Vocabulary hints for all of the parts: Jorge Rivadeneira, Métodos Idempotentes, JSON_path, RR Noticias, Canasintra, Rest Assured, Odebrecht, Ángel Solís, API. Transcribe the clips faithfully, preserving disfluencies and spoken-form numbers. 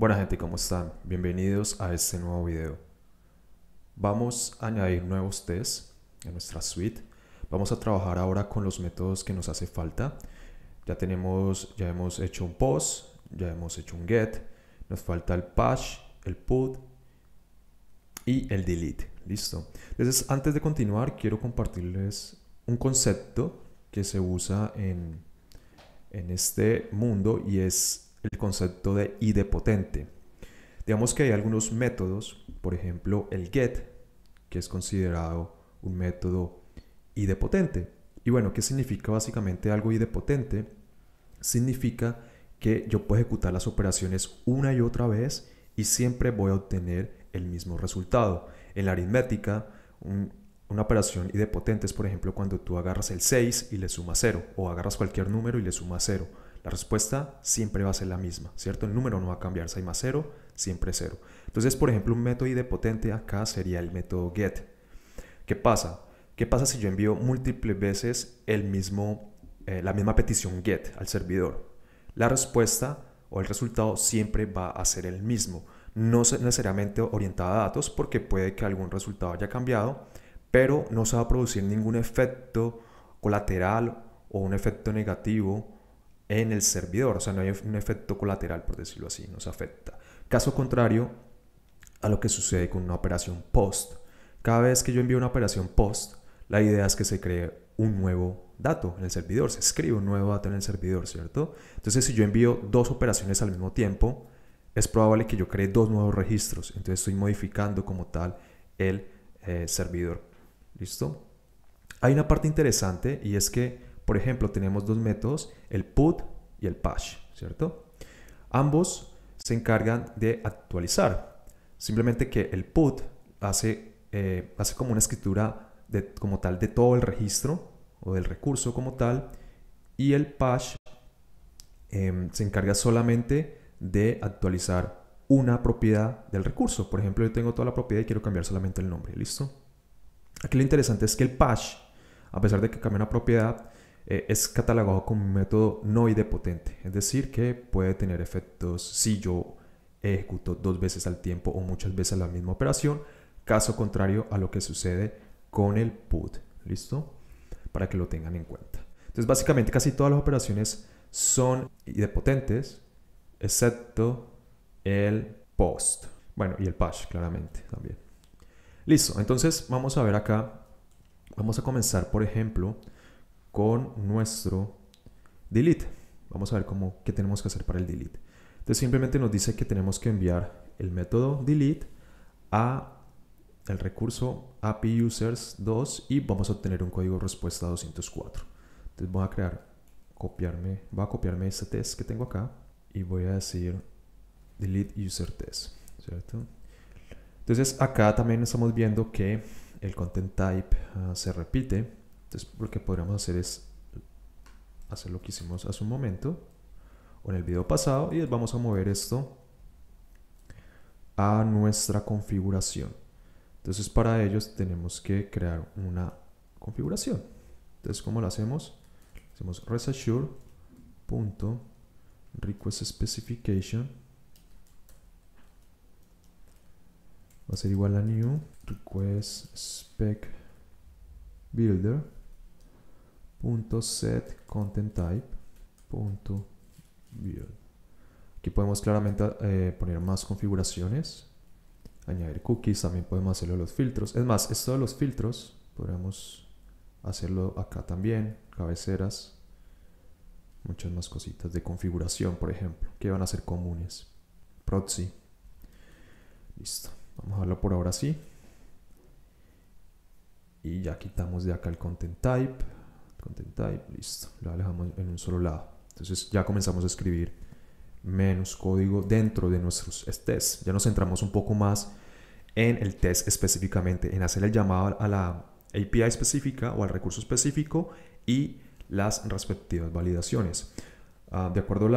Buenas gente, ¿cómo están? Bienvenidos a este nuevo video. Vamos a añadir nuevos tests en nuestra suite. Vamos a trabajar ahora con los métodos que nos hace falta. Ya tenemos, ya hemos hecho un post, ya hemos hecho un get, nos falta el patch, el put y el delete. Listo. Entonces, antes de continuar, quiero compartirles un concepto que se usa en, en este mundo y es el concepto de I D potente. Digamos que hay algunos métodos, por ejemplo el get, que es considerado un método I D potente. Y bueno, ¿qué significa básicamente algo I D potente? Significa que yo puedo ejecutar las operaciones una y otra vez y siempre voy a obtener el mismo resultado. En la aritmética, un, una operación I D potente es, por ejemplo, cuando tú agarras el seis y le sumas cero, o agarras cualquier número y le sumas cero. La respuesta siempre va a ser la misma, ¿cierto? El número no va a cambiar, seis más cero, siempre cero. Entonces, por ejemplo, un método I D potente acá sería el método get. ¿Qué pasa? ¿Qué pasa si yo envío múltiples veces el mismo, eh, la misma petición get al servidor? La respuesta o el resultado siempre va a ser el mismo. No necesariamente orientada a datos, porque puede que algún resultado haya cambiado, pero no se va a producir ningún efecto colateral o un efecto negativo en el servidor. O sea, no hay un efecto colateral, por decirlo así, no se afecta. Caso contrario a lo que sucede con una operación post. Cada vez que yo envío una operación post, la idea es que se cree un nuevo dato en el servidor, se escribe un nuevo dato en el servidor, ¿cierto? Entonces, si yo envío dos operaciones al mismo tiempo, es probable que yo cree dos nuevos registros. Entonces, estoy modificando como tal el eh, servidor. ¿Listo? Hay una parte interesante y es que, por ejemplo, tenemos dos métodos, el put y el patch, ¿cierto? Ambos se encargan de actualizar. Simplemente que el put hace, eh, hace como una escritura de, como tal de todo el registro o del recurso como tal, y el patch eh, se encarga solamente de actualizar una propiedad del recurso. Por ejemplo, yo tengo toda la propiedad y quiero cambiar solamente el nombre, ¿listo? Aquí lo interesante es que el patch, a pesar de que cambia una propiedad, es catalogado como un método no I D potente, es decir, que puede tener efectos si yo ejecuto dos veces al tiempo o muchas veces la misma operación, caso contrario a lo que sucede con el put, ¿listo? Para que lo tengan en cuenta. Entonces, básicamente casi todas las operaciones son I D potentes, excepto el post, bueno, y el patch, claramente, también. Listo, entonces vamos a ver acá, vamos a comenzar, por ejemplo, con nuestro delete. Vamos a ver cómo, qué tenemos que hacer para el delete. Entonces, simplemente nos dice que tenemos que enviar el método delete a el recurso A P I users dos y vamos a obtener un código respuesta doscientos cuatro. Entonces voy a crear, copiarme, voy a copiarme este test que tengo acá y voy a decir delete user test, ¿cierto? Entonces acá también estamos viendo que el content type uh, se repite. Entonces, lo que podríamos hacer es hacer lo que hicimos hace un momento o en el video pasado, y vamos a mover esto a nuestra configuración. Entonces, para ello tenemos que crear una configuración. Entonces, ¿cómo lo hacemos? Hacemos Rest Assured punto request specification va a ser igual a new request spec builder punto set content type punto build. Aquí podemos claramente eh, poner más configuraciones, añadir cookies, también podemos hacerlo los filtros. Es más, esto de los filtros podríamos hacerlo acá también, cabeceras, muchas más cositas de configuración, por ejemplo, que van a ser comunes. Proxy. Listo, vamos a verlo por ahora sí. Y ya quitamos de acá el content type. Content type, listo, lo alejamos en un solo lado. Entonces ya comenzamos a escribir menos código dentro de nuestros tests. Ya nos centramos un poco más en el test específicamente, en hacer el llamado a la A P I específica o al recurso específico y las respectivas validaciones. Uh, de acuerdo a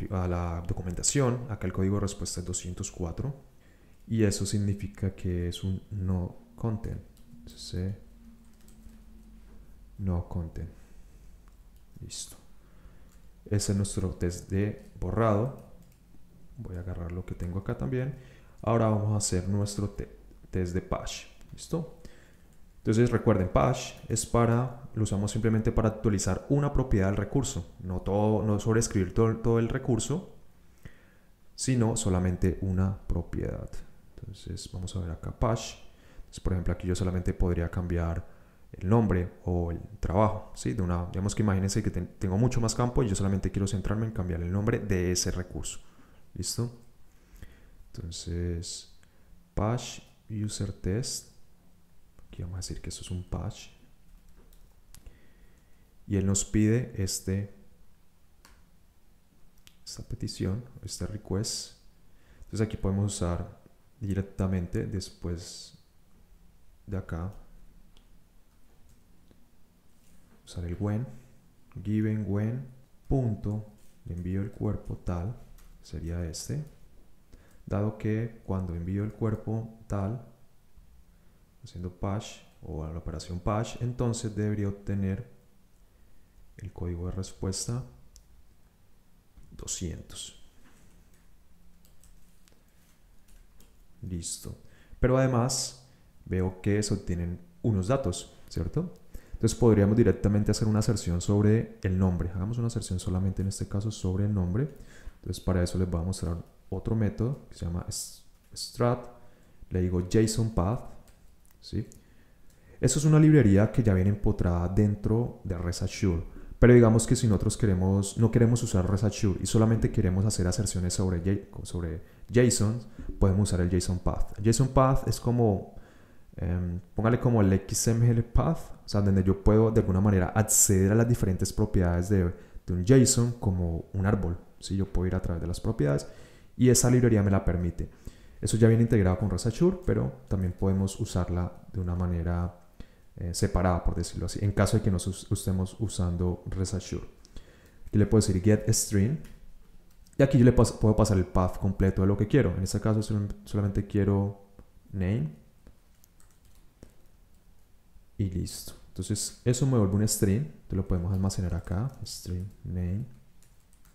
la, a la documentación, acá el código de respuesta es doscientos cuatro y eso significa que es un no content. Entonces, no content. Listo. Ese es nuestro test de borrado Voy a agarrar lo que tengo acá también. Ahora vamos a hacer nuestro te test de patch. ¿Listo? Entonces recuerden, patch es para, lo usamos simplemente para actualizar una propiedad del recurso. No, todo, no sobreescribir todo, todo el recurso, sino solamente una propiedad. Entonces vamos a ver acá patch. Entonces, por ejemplo, aquí yo solamente podría cambiar el nombre o el trabajo, ¿sí? De una, digamos que imagínense que te, tengo mucho más campo y yo solamente quiero centrarme en cambiar el nombre de ese recurso. ¿Listo? Entonces, patch user test. Aquí vamos a decir que eso es un patch. Y él nos pide este, esta petición, este request. Entonces aquí podemos usar directamente después de acá. Usar el when, given when, punto, le envío el cuerpo tal, sería este. Dado que cuando envío el cuerpo tal, haciendo patch o a la operación patch, entonces debería obtener el código de respuesta doscientos. Listo. Pero además veo que se obtienen unos datos, ¿cierto? Entonces podríamos directamente hacer una aserción sobre el nombre. Hagamos una aserción solamente en este caso sobre el nombre. Entonces para eso les voy a mostrar otro método que se llama strat, le digo JSON_path, ¿sí? Esto es una librería que ya viene empotrada dentro de Rest Assured, pero digamos que si nosotros queremos, no queremos usar Rest Assured y solamente queremos hacer aserciones sobre, sobre JSON, podemos usar el JSON_path. JSON_path es como, eh, póngale como el X M L path, o sea, donde yo puedo de alguna manera acceder a las diferentes propiedades de, de un JSON como un árbol, ¿sí? Yo puedo ir a través de las propiedades y esa librería me la permite. Eso ya viene integrado con Rest Assured, pero también podemos usarla de una manera eh, separada, por decirlo así, en caso de que no estemos usando Rest Assured. Aquí le puedo decir get string y aquí yo le pas puedo pasar el path completo de lo que quiero. En este caso sol solamente quiero name y listo. Entonces eso me vuelve un string. Entonces lo podemos almacenar acá, string name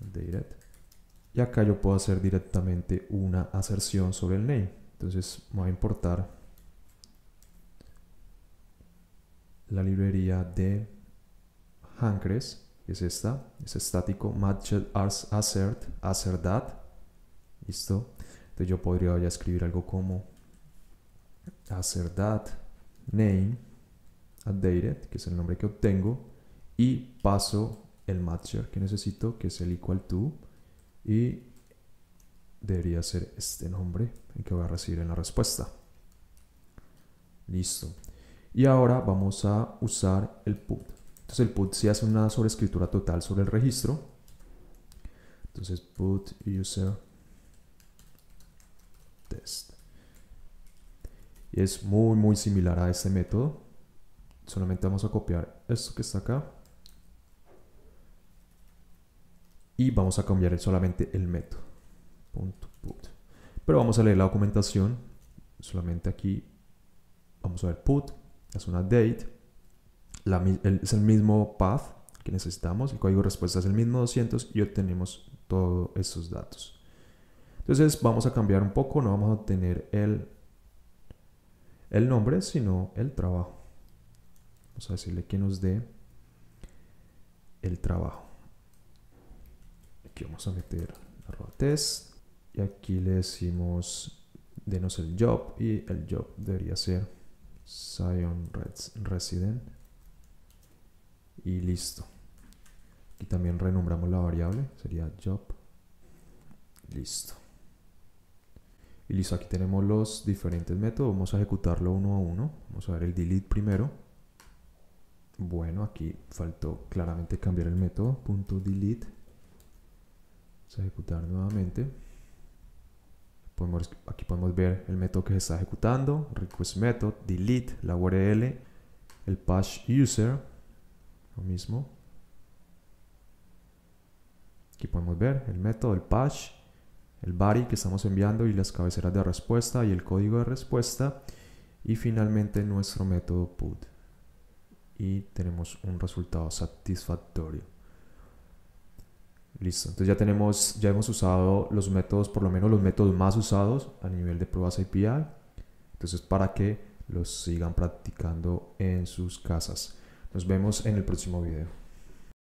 updated. Y acá yo puedo hacer directamente una aserción sobre el name. Entonces voy a importar la librería de Handcrest, que es esta, es estático, matched assert, assert that. Listo. Entonces yo podría ya escribir algo como assert that name updated, que es el nombre que obtengo, y paso el matcher que necesito, que es el equal to. Y debería ser este nombre el que voy a recibir en la respuesta. Listo. Y ahora vamos a usar el put. Entonces el put sí hace una sobreescritura total sobre el registro. Entonces put user test. Y es muy muy similar a este método. Solamente vamos a copiar esto que está acá. Y vamos a cambiar solamente el método. Punto, put. Pero vamos a leer la documentación. Solamente aquí vamos a ver put. Es una date. La, el, es el mismo path que necesitamos. El código de respuesta es el mismo doscientos y obtenemos todos esos datos. Entonces vamos a cambiar un poco. No vamos a obtener el, el nombre, sino el trabajo. Vamos a decirle que nos dé el trabajo. Aquí vamos a meter arroba test y aquí le decimos denos el job y el job debería ser Zion Resident y listo. Aquí también renombramos la variable, sería job. Listo. Y listo, aquí tenemos los diferentes métodos. Vamos a ejecutarlo uno a uno. Vamos a ver el delete primero. Bueno, aquí faltó claramente cambiar el método punto delete. A ejecutar nuevamente. Podemos, aquí podemos ver el método que se está ejecutando, request method, delete, la U R L, el patch user, lo mismo. Aquí podemos ver el método, el patch, el body que estamos enviando y las cabeceras de respuesta y el código de respuesta y finalmente nuestro método put. Y tenemos un resultado satisfactorio. Listo, entonces ya tenemos, ya hemos usado los métodos, por lo menos los métodos más usados a nivel de pruebas A P I. Entonces, para que los sigan practicando en sus casas. Nos vemos en el próximo video.